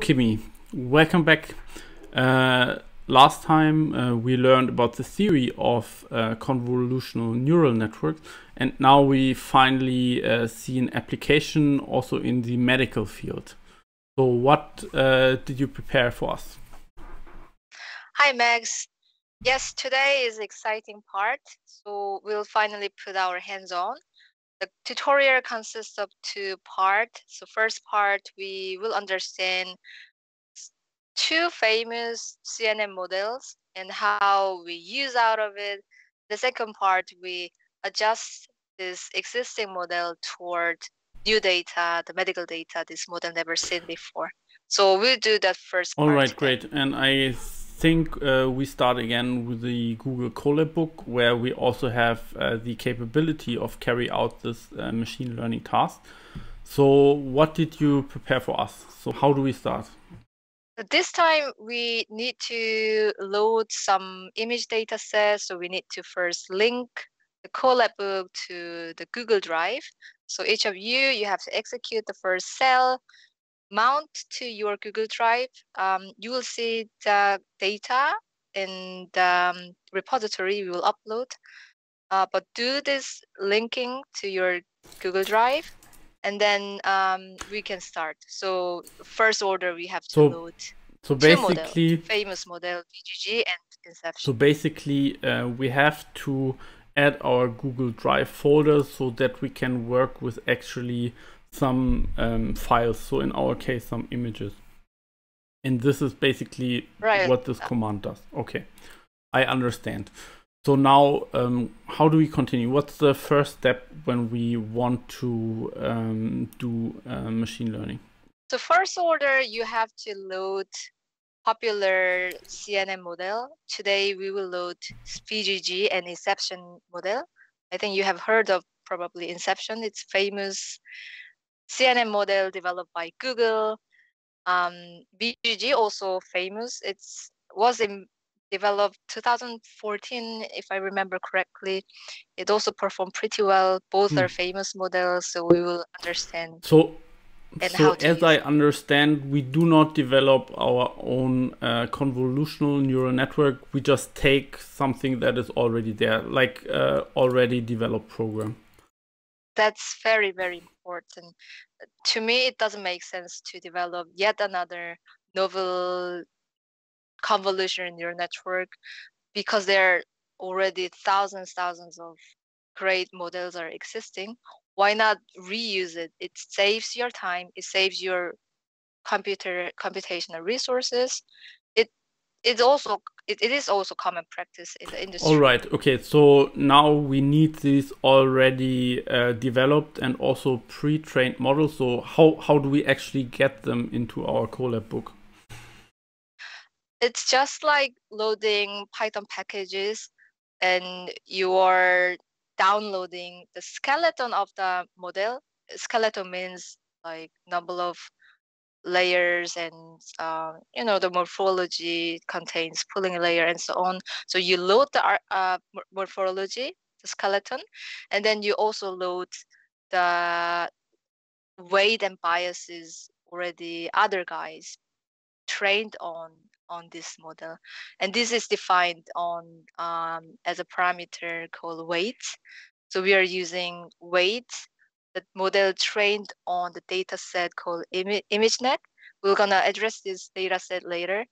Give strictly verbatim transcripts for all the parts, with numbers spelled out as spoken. Kimmy, welcome back. Uh, last time uh, we learned about the theory of uh, convolutional neural networks, and now we finally uh, see an application also in the medical field. So what uh, did you prepare for us? Hi Max. Yes, today is the exciting part. So we'll finally put our hands on. The tutorial consists of two parts. So first part, we will understand two famous C N N models and how we use out of it. The second part, we adjust this existing model toward new data, the medical data this model never seen before. So we'll do that first part. All right, great. And I think uh, we start again with the Google Colab book, where we also have uh, the capability of carry out this uh, machine learning task. So what did you prepare for us? So how do we start? This time we need to load some image data sets. So we need to first link the Colab book to the Google Drive. So each of you, you have to execute the first cell, mount to your Google Drive. Um, you will see the data in the um, repository we will upload. Uh, but do this linking to your Google Drive, and then um, we can start. So first order, we have to so, load so basically, two models, famous model, V G G and Inception. So basically, uh, we have to add our Google Drive folder so that we can work with actually some um, files, so in our case some images, and this is basically right. what this command does. Okay, I understand. So now um, how do we continue? What's the first step when we want to um, do uh, machine learning? So first order, you have to load popular C N N model. Today we will load V G G and Inception model. I think you have heard of probably Inception. It's famous C N N model developed by Google. Um, V G G also famous. It was in, developed two thousand fourteen, if I remember correctly. It also performed pretty well. Both hmm. are famous models, so we will understand. So, and so how to as use. I understand, we do not develop our own uh, convolutional neural network. We just take something that is already there, like uh, already developed program. That's very, very important. To me, it doesn't make sense to develop yet another novel convolutional neural network, because there are already thousands, thousands of great models are existing. Why not reuse it? It saves your time. It saves your computer computational resources. It it also it, it is also common practice in the industry. All right. Okay. So now we need these already uh, developed and also pre-trained models. So how how do we actually get them into our Colab book? It's just like loading Python packages, and you are downloading the skeleton of the model. Skeleton means like number of layers and uh, you know, the morphology contains pooling layer and so on. So you load the uh, morphology, the skeleton, and then you also load the weight and biases already other guys trained on on this model, and this is defined on um, as a parameter called weight. So we are using weight, the model trained on the data set called ImageNet. We're gonna address this data set later.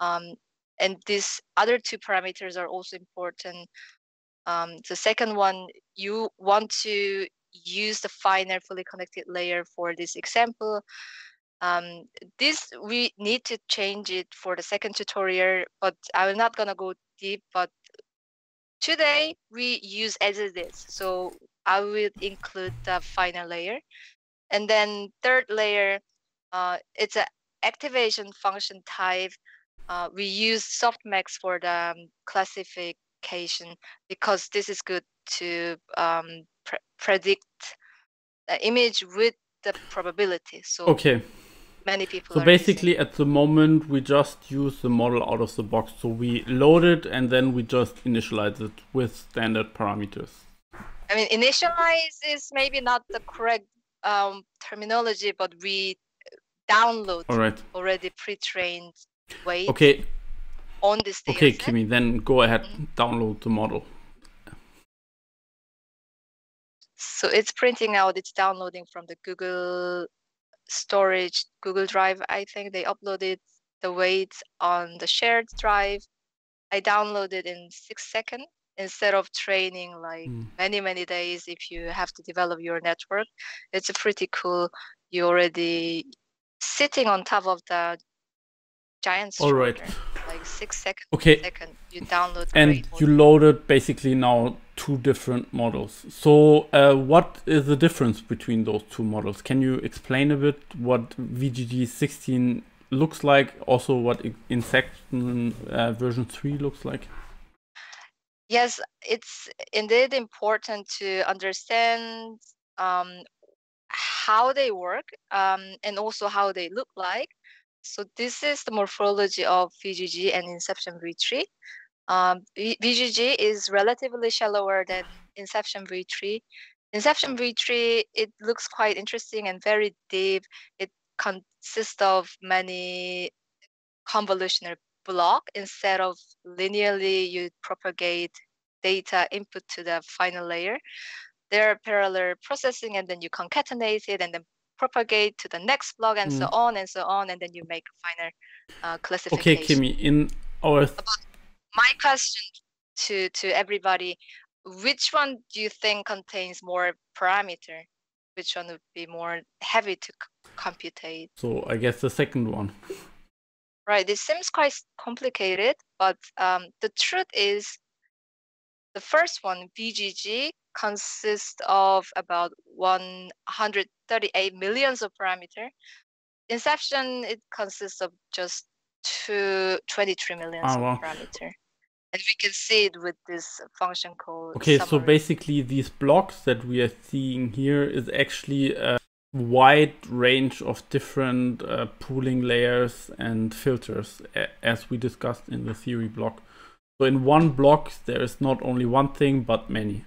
Um, and these other two parameters are also important. Um, the second one, you want to use the finer fully connected layer for this example. Um, this we need to change it for the second tutorial, but I'm not gonna go deep. But today we use as it is, so I will include the final layer, and then third layer. Uh, it's an activation function type. Uh, we use softmax for the um, classification, because this is good to um, pre predict the image with the probability. So okay. Many people. So basically, using. At the moment, we just use the model out of the box. So we load it and then we just initialize it with standard parameters. I mean, initialize is maybe not the correct um, terminology, but we download All right. already pre-trained weight okay. on this data Okay, set. Kimi, then go ahead mm-hmm. download the model. So it's printing out, it's downloading from the Google storage, Google Drive, I think they uploaded the weights on the shared drive. I downloaded in six seconds instead of training like mm. many, many days if you have to develop your network. It's a pretty cool, you're already sitting on top of the giant structure. All right. Like six seconds, okay. second, you download and you loaded basically now two different models. So uh, what is the difference between those two models? Can you explain a bit what V G G sixteen looks like, also what Inception uh, version three looks like? Yes, it's indeed important to understand um, how they work um, and also how they look like. So this is the morphology of V G G and Inception V three. Um, V G G is relatively shallower than Inception V three. Inception V three, it looks quite interesting and very deep. It consists of many convolutional blocks. Instead of linearly, you propagate data input to the final layer. There are parallel processing, and then you concatenate it, and then propagate to the next block, and mm. so on and so on, and then you make final uh, classification. Okay, Kimi, in our About my question to to everybody: which one do you think contains more parameter? Which one would be more heavy to computate? So I guess the second one. Right. It seems quite complicated, but um, the truth is, the first one, V G G, consists of about one hundred thirty-eight millions of parameter. Inception, it consists of just two, twenty-three millions oh, wow. of parameter. And we can see it with this function called Okay, summary. So basically these blocks that we are seeing here is actually a wide range of different uh, pooling layers and filters, as we discussed in the theory block. So in one block, there is not only one thing, but many.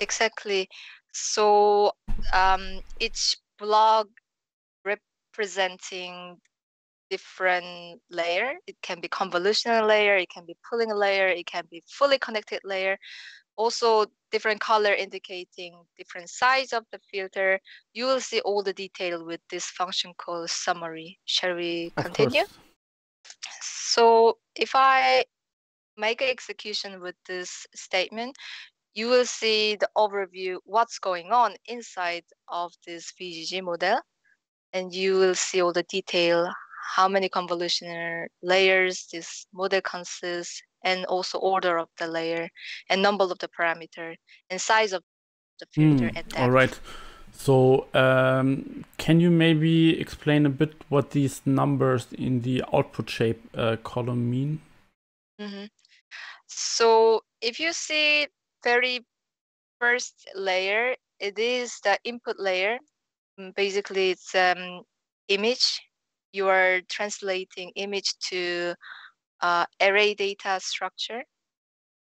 Exactly. So um, each block representing different layer. It can be convolutional layer, it can be pooling layer, it can be fully connected layer. Also different color indicating different size of the filter. You will see all the detail with this function called summary. Shall we continue? Of course. So if I make an execution with this statement, you will see the overview, what's going on inside of this V G G model. And you will see all the detail, how many convolutional layers this model consists, and also order of the layer, and number of the parameter, and size of the filter mm, at that. All right. So um, can you maybe explain a bit what these numbers in the output shape uh, column mean? Mm-hmm. So if you see very first layer, it is the input layer. Basically, it's um, image. You are translating image to uh, array data structure.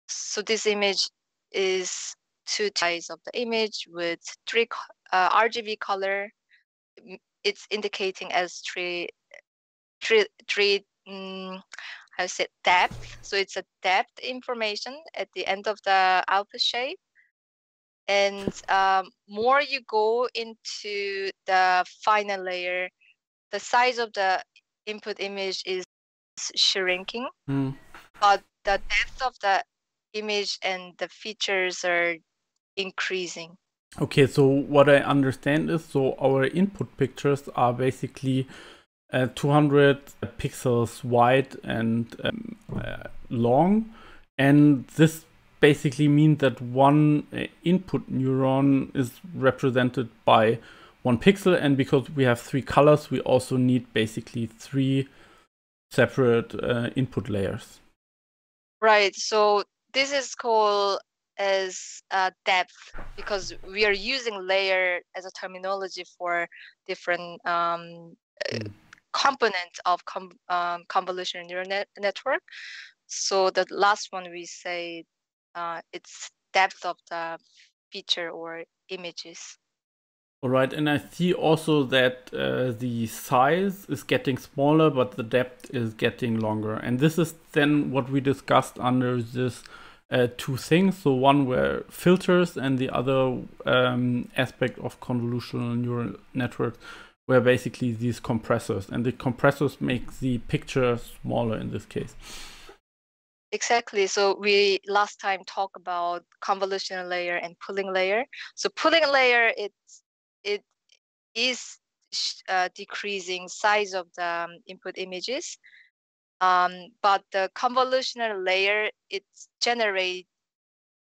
So this image is two types of the image with three uh, R G B color. It's indicating as three, three, three. Um, I said depth, so it's a depth information at the end of the output shape. And um, more you go into the final layer, the size of the input image is shrinking, mm. but the depth of the image and the features are increasing. Okay, so what I understand is, so our input pictures are basically Uh, two hundred pixels wide and um, uh, long, and this basically means that one uh, input neuron is represented by one pixel, and because we have three colors, we also need basically three separate uh, input layers. Right, so this is called as uh, depth, because we are using layer as a terminology for different um, mm. component of com um, convolutional neural net network. So the last one we say uh, it's depth of the feature or images. All right, and I see also that uh, the size is getting smaller, but the depth is getting longer. And this is then what we discussed under this uh, two things. So one were filters, and the other um, aspect of convolutional neural networks were basically these compressors. And the compressors make the picture smaller in this case. Exactly. So we last time talked about convolutional layer and pooling layer. So pooling layer, it's it is uh, decreasing size of the um, input images, um, but the convolutional layer, it generates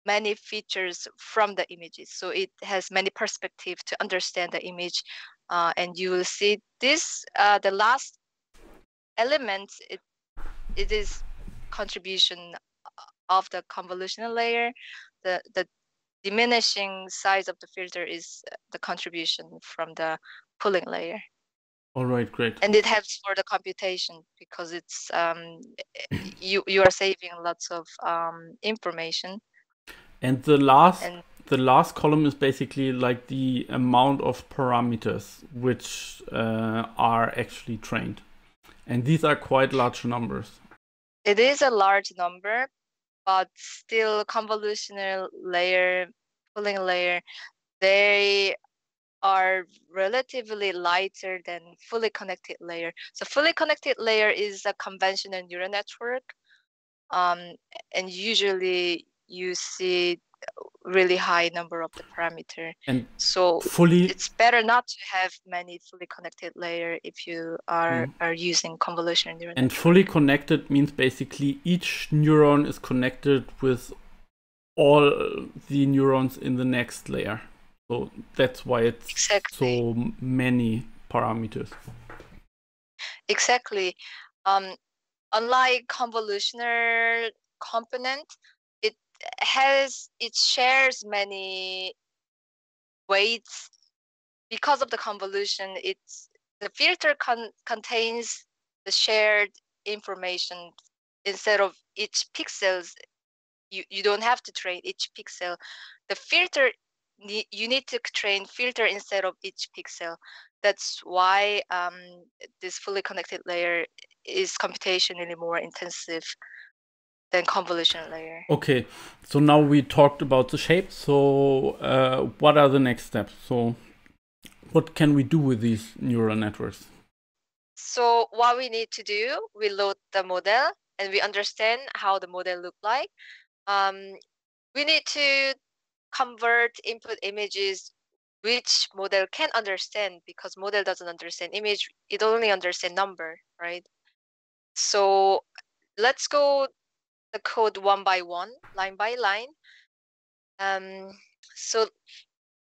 many features from the images. So it has many perspectives to understand the image, uh, and you will see this, uh, the last element, it, it is contribution of the convolutional layer. The, the diminishing size of the filter is the contribution from the pooling layer. All right, great. And it helps for the computation because it's um, you you are saving lots of um, information. And the last and the last column is basically like the amount of parameters which uh, are actually trained, and these are quite large numbers. It is a large number. But still, convolutional layer, pooling layer, they are relatively lighter than fully connected layer. So fully connected layer is a conventional neural network. Um, and usually you see really high number of the parameter. And so fully, it's better not to have many fully connected layer if you are, mm. are using convolutional neural network. And fully connected means basically each neuron is connected with all the neurons in the next layer. So that's why it's exactly. so many parameters. Exactly. Um, unlike convolutional component, has it shares many weights because of the convolution. It's the filter con contains the shared information instead of each pixels. You you don't have to train each pixel. The filter ne you need to train filter instead of each pixel. That's why um, this fully connected layer is computationally more intensive than convolutional layer. Okay, so now we talked about the shape. So uh, what are the next steps? So what can we do with these neural networks? So what we need to do, we load the model and we understand how the model look like. Um, we need to convert input images which model can understand, because model doesn't understand image. It only understands number, right? So let's go the code one by one, line by line. Um, so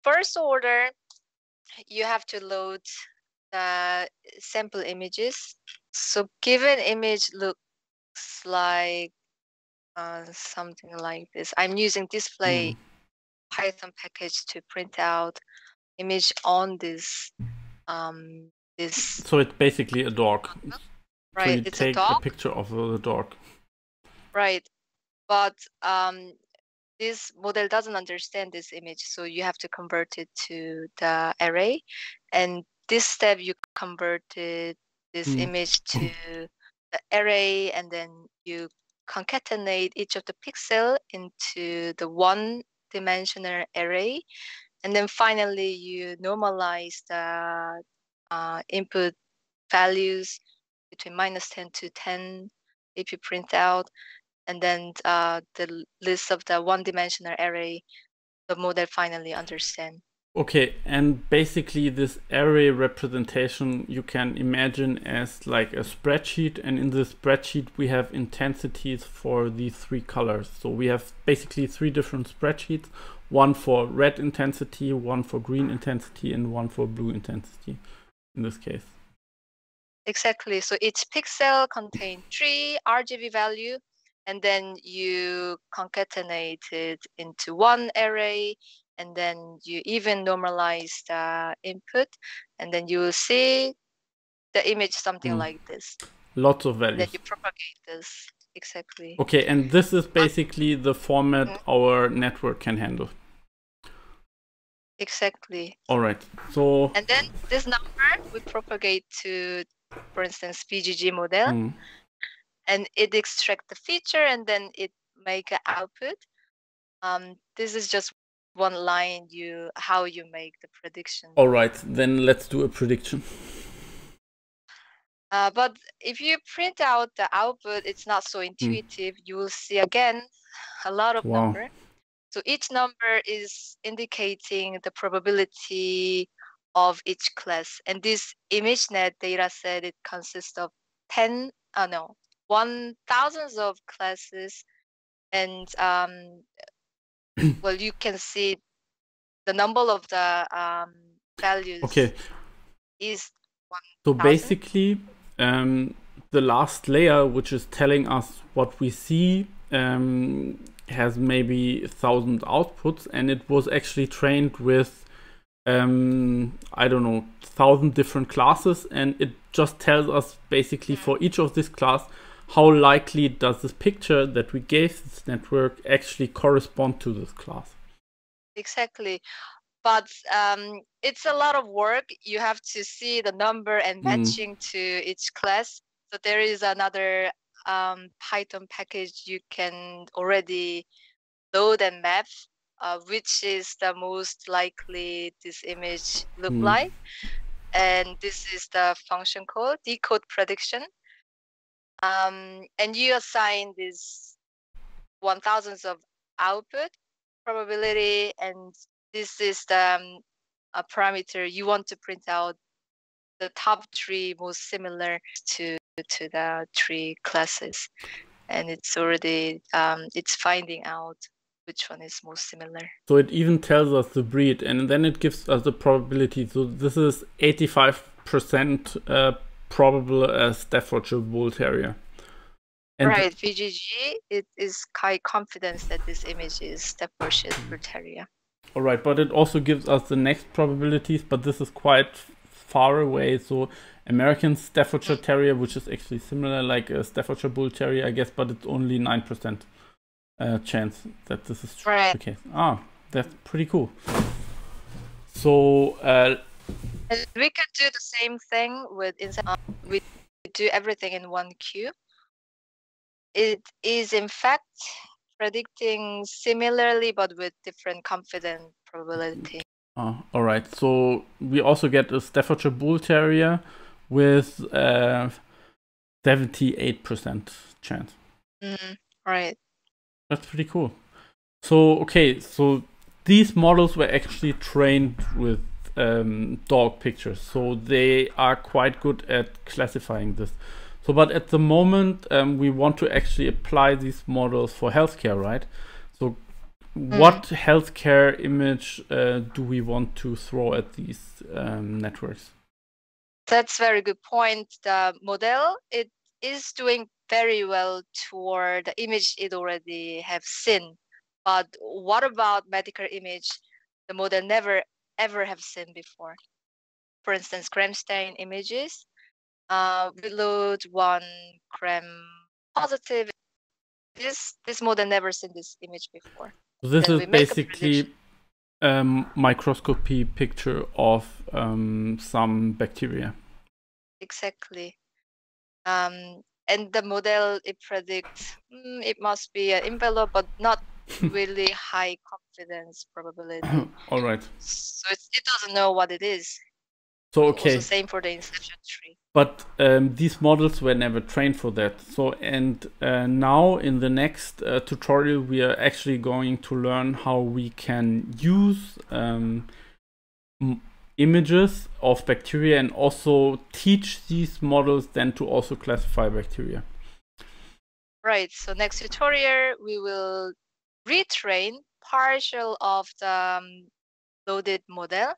first order, you have to load the sample images. So given image looks like uh, something like this. I'm using display mm. Python package to print out image on this. Um, this. So it's basically a dog. Right, so you it's take a, dog. a picture of the dog. Right, but um, this model doesn't understand this image, so you have to convert it to the array. And this step, you converted this mm. image to the array, and then you concatenate each of the pixel into the one-dimensional array. And then finally, you normalize the uh, input values between minus ten to ten if you print out. And then uh, the list of the one-dimensional array, the model finally understands. Okay, and basically this array representation you can imagine as like a spreadsheet, and in the spreadsheet we have intensities for these three colors. So we have basically three different spreadsheets, one for red intensity, one for green intensity, and one for blue intensity in this case. Exactly, so each pixel contains three R G B value, and then you concatenate it into one array, and then you even normalize the input, and then you will see the image something mm. like this. Lots of values. Then you propagate this, exactly. Okay, and this is basically the format mm. our network can handle. Exactly. All right. So. And then this number we propagate to, for instance, V G G model, mm. and it extract the feature, and then it make an output. Um, this is just one line. You how you make the prediction. All right. Then let's do a prediction. Uh, but if you print out the output, it's not so intuitive. Mm. You will see again a lot of wow. numbers. So each number is indicating the probability of each class. And this ImageNet data set, it consists of ten, uh, no, one thousands of classes. And um, well, you can see the number of the um, values okay. is one. So basically, um, the last layer, which is telling us what we see, um, has maybe a thousand outputs, and it was actually trained with um I don't know, thousand different classes, and it just tells us basically for each of this class how likely does this picture that we gave this network actually correspond to this class. Exactly. But um it's a lot of work. You have to see the number and matching mm. to each class. So there is another Um, Python package you can already load and map uh, which is the most likely this image look mm. like, and this is the function called decode prediction, um, and you assign this one thousandth of output probability, and this is the um, a parameter you want to print out, the top three most similar to to the three classes, and it's already um, it's finding out which one is most similar. So it even tells us the breed, and then it gives us the probability. So this is eighty-five percent uh, probable uh, Staffordshire Bull Terrier. And right, V G G, it is high confidence that this image is Staffordshire Bull Terrier. All right, but it also gives us the next probabilities, but this is quite far away. So American Staffordshire Terrier, which is actually similar like a Staffordshire Bull Terrier, I guess, but it's only nine percent uh, chance that this is true. Right. Okay. Ah, that's pretty cool. So uh, we can do the same thing with Inception. We do everything in one queue. It is in fact predicting similarly, but with different confidence probability. Oh, all right. So we also get a Staffordshire Bull Terrier with uh, seventy-eight percent chance. Mm, right. That's pretty cool. So, okay. So these models were actually trained with um, dog pictures. So they are quite good at classifying this. So, but at the moment, um, we want to actually apply these models for healthcare, right? So what mm. healthcare image uh, do we want to throw at these um, networks? That's a very good point. The model, it is doing very well toward the image it already have seen. But what about medical image the model never ever have seen before? For instance, gram stain images. Uh, we load one gram positive. This, this model never seen this image before. This is basically a um, microscopy picture of um, some bacteria. Exactly. Um, and the model, it predicts mm, it must be an envelope, but not really high confidence probability. All right. So it's, it doesn't know what it is. So, okay. Also same for the Inception tree. But um, these models were never trained for that. So, and uh, now in the next uh, tutorial, we are actually going to learn how we can use um, m images of bacteria and also teach these models then to also classify bacteria. Right. So next tutorial, we will retrain partial of the um, loaded model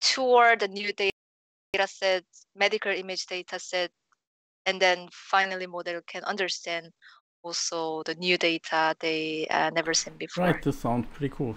toward the new data. data set, medical image data set, and then finally model can understand also the new data they uh, never seen before. Right, this sounds pretty cool.